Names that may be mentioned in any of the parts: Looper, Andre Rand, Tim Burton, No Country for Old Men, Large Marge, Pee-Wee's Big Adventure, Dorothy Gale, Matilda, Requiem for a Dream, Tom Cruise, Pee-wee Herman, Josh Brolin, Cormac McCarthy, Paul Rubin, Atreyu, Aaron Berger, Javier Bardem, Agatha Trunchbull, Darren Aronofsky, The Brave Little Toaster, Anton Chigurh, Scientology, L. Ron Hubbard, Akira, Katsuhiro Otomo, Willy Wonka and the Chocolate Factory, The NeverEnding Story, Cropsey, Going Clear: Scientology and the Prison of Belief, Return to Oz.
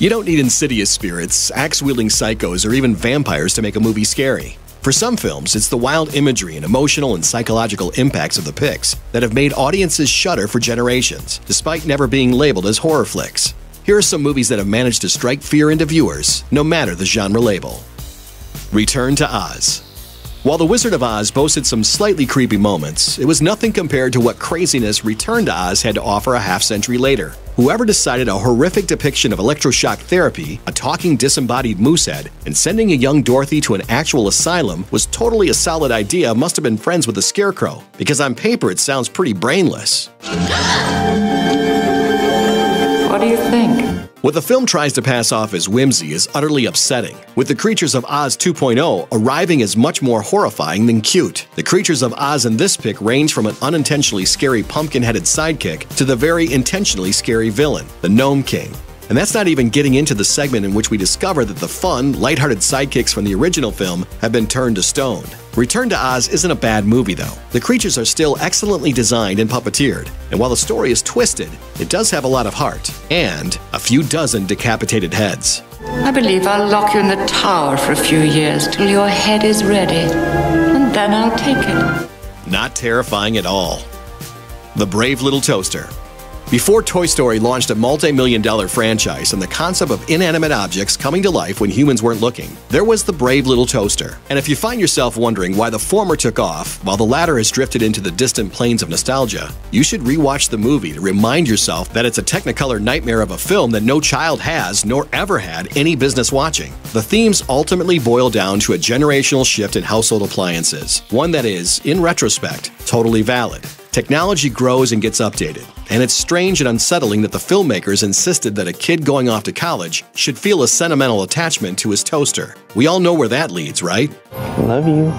You don't need insidious spirits, axe-wielding psychos, or even vampires to make a movie scary. For some films, it's the wild imagery and emotional and psychological impacts of the pics that have made audiences shudder for generations, despite never being labeled as horror flicks. Here are some movies that have managed to strike fear into viewers, no matter the genre label. Return to Oz. While The Wizard of Oz boasted some slightly creepy moments, it was nothing compared to what craziness Return to Oz had to offer a half-century later. Whoever decided a horrific depiction of electroshock therapy, a talking disembodied moose head, and sending a young Dorothy to an actual asylum was totally a solid idea must have been friends with the Scarecrow, because on paper it sounds pretty brainless. What do you think? What the film tries to pass off as whimsy is utterly upsetting, with The Creatures of Oz 2.0 arriving as much more horrifying than cute. The Creatures of Oz in this pick range from an unintentionally scary pumpkin-headed sidekick to the very intentionally scary villain, the Gnome King. And that's not even getting into the segment in which we discover that the fun, lighthearted sidekicks from the original film have been turned to stone. Return to Oz isn't a bad movie, though. The creatures are still excellently designed and puppeteered, and while the story is twisted, it does have a lot of heart and a few dozen decapitated heads. I believe I'll lock you in the tower for a few years till your head is ready, and then I'll take it. Not terrifying at all. The Brave Little Toaster. Before Toy Story launched a multi-million-dollar franchise and the concept of inanimate objects coming to life when humans weren't looking, there was The Brave Little Toaster. And if you find yourself wondering why the former took off while the latter has drifted into the distant plains of nostalgia, you should rewatch the movie to remind yourself that it's a technicolor nightmare of a film that no child has nor ever had any business watching. The themes ultimately boil down to a generational shift in household appliances, one that is, in retrospect, totally valid. Technology grows and gets updated, and it's strange and unsettling that the filmmakers insisted that a kid going off to college should feel a sentimental attachment to his toaster. We all know where that leads, right? Love you.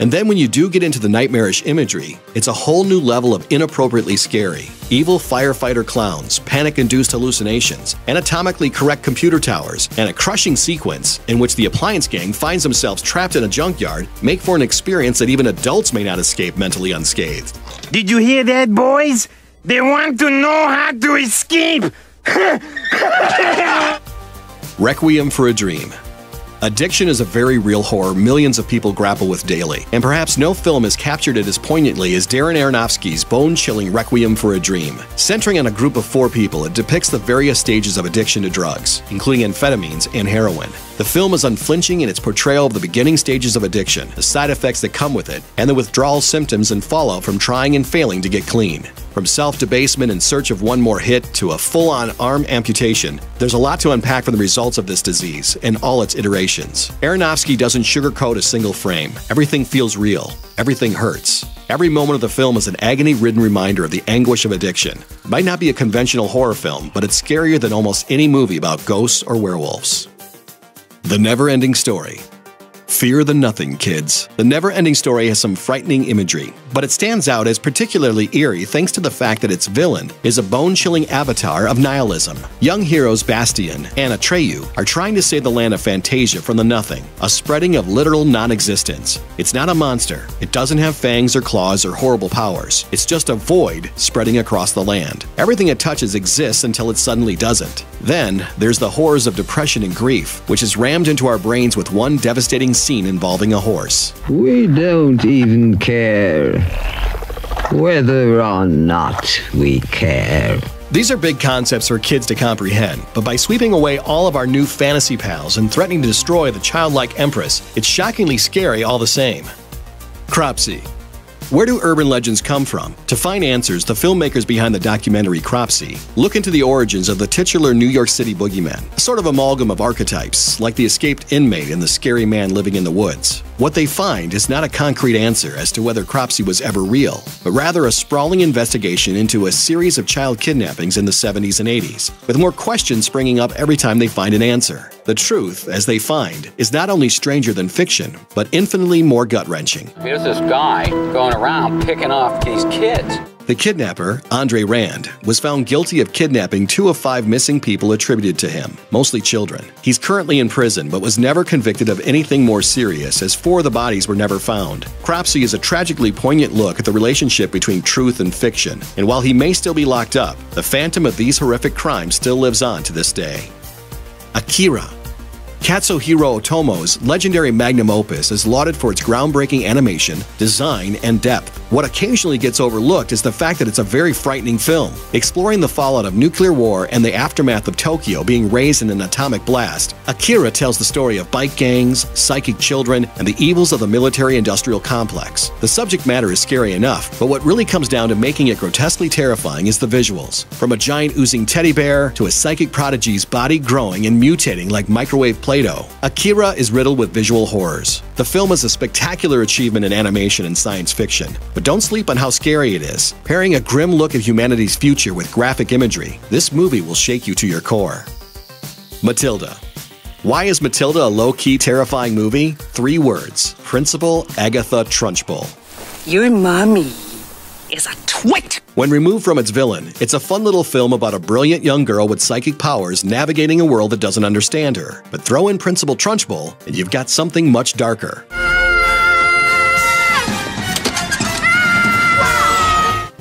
And then when you do get into the nightmarish imagery, it's a whole new level of inappropriately scary. Evil firefighter clowns, panic-induced hallucinations, anatomically correct computer towers, and a crushing sequence in which the appliance gang finds themselves trapped in a junkyard make for an experience that even adults may not escape mentally unscathed. Did you hear that, boys? They want to know how to escape! Requiem for a Dream. Addiction is a very real horror millions of people grapple with daily, and perhaps no film has captured it as poignantly as Darren Aronofsky's bone-chilling Requiem for a Dream. Centering on a group of 4 people, it depicts the various stages of addiction to drugs, including amphetamines and heroin. The film is unflinching in its portrayal of the beginning stages of addiction, the side effects that come with it, and the withdrawal symptoms and fallout from trying and failing to get clean. From self-debasement in search of one more hit to a full-on arm amputation, there's a lot to unpack from the results of this disease and all its iterations. Aronofsky doesn't sugarcoat a single frame. Everything feels real. Everything hurts. Every moment of the film is an agony-ridden reminder of the anguish of addiction. It might not be a conventional horror film, but it's scarier than almost any movie about ghosts or werewolves. The NeverEnding Story. Fear the nothing, kids. The NeverEnding Story has some frightening imagery, but it stands out as particularly eerie thanks to the fact that its villain is a bone-chilling avatar of nihilism. Young heroes Bastian and Atreyu are trying to save the land of Fantasia from the nothing, a spreading of literal non-existence. It's not a monster. It doesn't have fangs or claws or horrible powers. It's just a void spreading across the land. Everything it touches exists until it suddenly doesn't. Then, there's the horrors of depression and grief, which is rammed into our brains with one devastating scene involving a horse. We don't even care whether or not we care. These are big concepts for kids to comprehend, but by sweeping away all of our new fantasy pals and threatening to destroy the childlike empress, it's shockingly scary all the same. Cropsey. Where do urban legends come from? To find answers, the filmmakers behind the documentary Cropsey look into the origins of the titular New York City boogeyman, a sort of amalgam of archetypes, like the escaped inmate and the scary man living in the woods. What they find is not a concrete answer as to whether Cropsey was ever real, but rather a sprawling investigation into a series of child kidnappings in the 70s and 80s, with more questions springing up every time they find an answer. The truth, as they find, is not only stranger than fiction, but infinitely more gut-wrenching. Here's this guy going around picking off these kids. The kidnapper, Andre Rand, was found guilty of kidnapping 2 of 5 missing people attributed to him, mostly children. He's currently in prison but was never convicted of anything more serious, as 4 of the bodies were never found. Cropsey is a tragically poignant look at the relationship between truth and fiction, and while he may still be locked up, the phantom of these horrific crimes still lives on to this day. Akira. Katsuhiro Otomo's legendary magnum opus is lauded for its groundbreaking animation, design, and depth. What occasionally gets overlooked is the fact that it's a very frightening film, exploring the fallout of nuclear war and the aftermath of Tokyo being razed in an atomic blast. Akira tells the story of bike gangs, psychic children, and the evils of the military-industrial complex. The subject matter is scary enough, but what really comes down to making it grotesquely terrifying is the visuals. From a giant oozing teddy bear to a psychic prodigy's body growing and mutating like microwave Play-Doh, Akira is riddled with visual horrors. The film is a spectacular achievement in animation and science fiction, but don't sleep on how scary it is. Pairing a grim look at humanity's future with graphic imagery, this movie will shake you to your core. Matilda. Why is Matilda a low-key terrifying movie? 3 words. Principal Agatha Trunchbull. Your mommy is a twit! When removed from its villain, it's a fun little film about a brilliant young girl with psychic powers navigating a world that doesn't understand her. But throw in Principal Trunchbull, and you've got something much darker.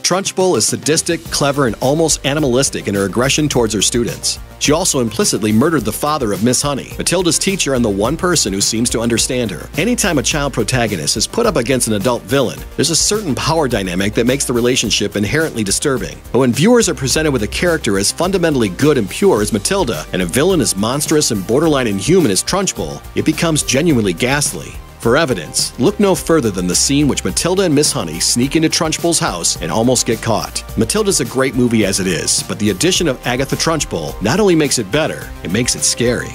Trunchbull is sadistic, clever, and almost animalistic in her aggression towards her students. She also implicitly murdered the father of Miss Honey, Matilda's teacher and the one person who seems to understand her. Anytime a child protagonist is put up against an adult villain, there's a certain power dynamic that makes the relationship inherently disturbing. But when viewers are presented with a character as fundamentally good and pure as Matilda, and a villain as monstrous and borderline inhuman as Trunchbull, it becomes genuinely ghastly. For evidence, look no further than the scene which Matilda and Miss Honey sneak into Trunchbull's house and almost get caught. Matilda's a great movie as it is, but the addition of Agatha Trunchbull not only makes it better, it makes it scary.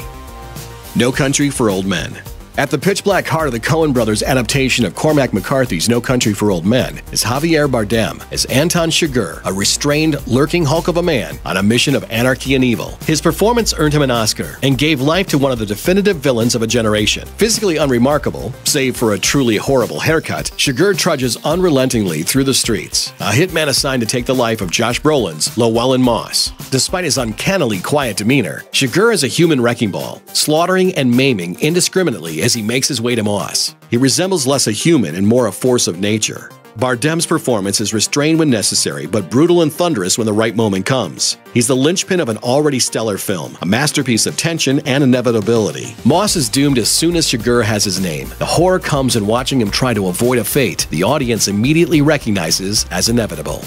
No Country for Old Men. At the pitch-black heart of the Coen brothers' adaptation of Cormac McCarthy's No Country for Old Men is Javier Bardem as Anton Chigurh, a restrained, lurking hulk of a man on a mission of anarchy and evil. His performance earned him an Oscar and gave life to one of the definitive villains of a generation. Physically unremarkable, save for a truly horrible haircut, Chigurh trudges unrelentingly through the streets, a hitman assigned to take the life of Josh Brolin's Llewellyn Moss. Despite his uncannily quiet demeanor, Chigurh is a human wrecking ball, slaughtering and maiming indiscriminately as he makes his way to Moss. He resembles less a human and more a force of nature. Bardem's performance is restrained when necessary, but brutal and thunderous when the right moment comes. He's the linchpin of an already stellar film, a masterpiece of tension and inevitability. Moss is doomed as soon as Chigurh has his name. The horror comes in watching him try to avoid a fate the audience immediately recognizes as inevitable.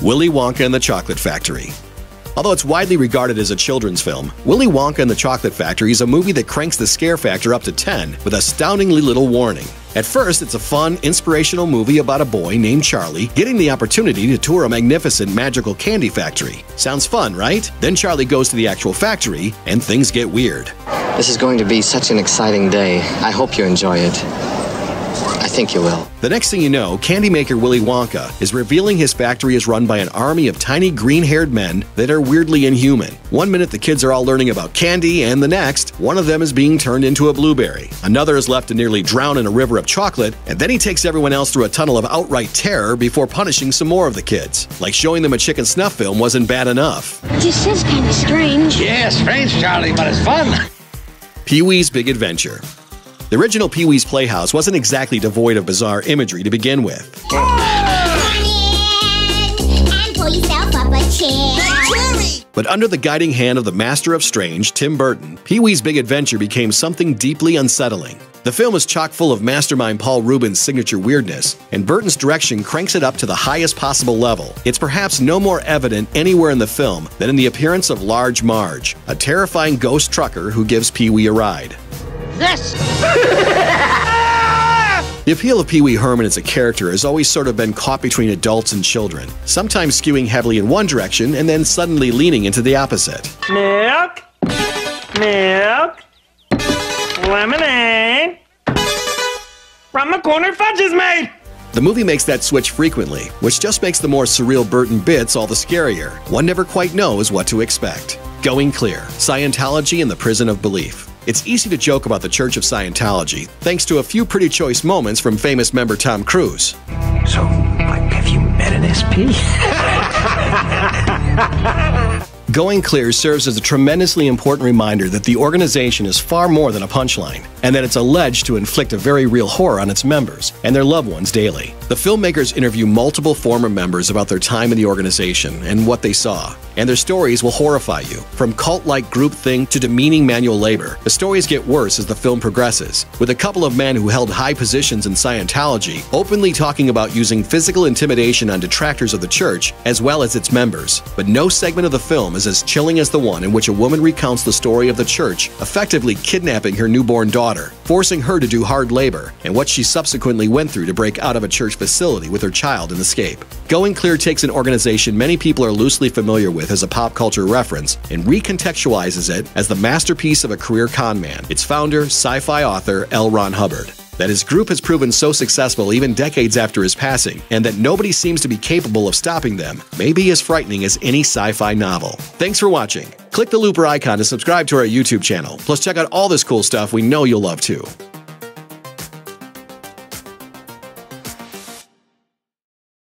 Willy Wonka and the Chocolate Factory. Although it's widely regarded as a children's film, Willy Wonka and the Chocolate Factory is a movie that cranks the scare factor up to 10 with astoundingly little warning. At first, it's a fun, inspirational movie about a boy named Charlie getting the opportunity to tour a magnificent magical candy factory. Sounds fun, right? Then Charlie goes to the actual factory, and things get weird. This is going to be such an exciting day. I hope you enjoy it. I think you will. The next thing you know, candy maker Willy Wonka is revealing his factory is run by an army of tiny green-haired men that are weirdly inhuman. One minute the kids are all learning about candy, and the next, one of them is being turned into a blueberry. Another is left to nearly drown in a river of chocolate, and then he takes everyone else through a tunnel of outright terror before punishing some more of the kids. Like showing them a chicken snuff film wasn't bad enough. This is kind of strange. Yeah, strange, Charlie, but it's fun. Pee-Wee's Big Adventure. The original Pee-wee's Playhouse wasn't exactly devoid of bizarre imagery to begin with. And pull yourself up a chair. But under the guiding hand of the master of strange, Tim Burton, Pee-wee's Big Adventure became something deeply unsettling. The film is chock full of mastermind Paul Rubin's signature weirdness, and Burton's direction cranks it up to the highest possible level. It's perhaps no more evident anywhere in the film than in the appearance of Large Marge, a terrifying ghost trucker who gives Pee-wee a ride. The appeal of Pee-wee Herman as a character has always sort of been caught between adults and children, sometimes skewing heavily in one direction and then suddenly leaning into the opposite. Milk, milk, lemonade, from the corner fudge is made. The movie makes that switch frequently, which just makes the more surreal Burton bits all the scarier. One never quite knows what to expect. Going Clear: Scientology and the Prison of Belief. It's easy to joke about the Church of Scientology, thanks to a few pretty choice moments from famous member Tom Cruise. So, like, have you met an SP? Going Clear serves as a tremendously important reminder that the organization is far more than a punchline, and that it's alleged to inflict a very real horror on its members and their loved ones daily. The filmmakers interview multiple former members about their time in the organization and what they saw, and their stories will horrify you. From cult-like groupthink to demeaning manual labor, the stories get worse as the film progresses, with a couple of men who held high positions in Scientology openly talking about using physical intimidation on detractors of the church as well as its members. But no segment of the film is as chilling as the one in which a woman recounts the story of the church effectively kidnapping her newborn daughter, forcing her to do hard labor, and what she subsequently went through to break out of a church facility with her child and escape. Going Clear takes an organization many people are loosely familiar with as a pop culture reference and recontextualizes it as the masterpiece of a career con man, its founder, sci-fi author L. Ron Hubbard. That his group has proven so successful even decades after his passing, and that nobody seems to be capable of stopping them, may be as frightening as any sci-fi novel. Thanks for watching. Click the Looper icon to subscribe to our YouTube channel. Plus, check out all this cool stuff we know you'll love too.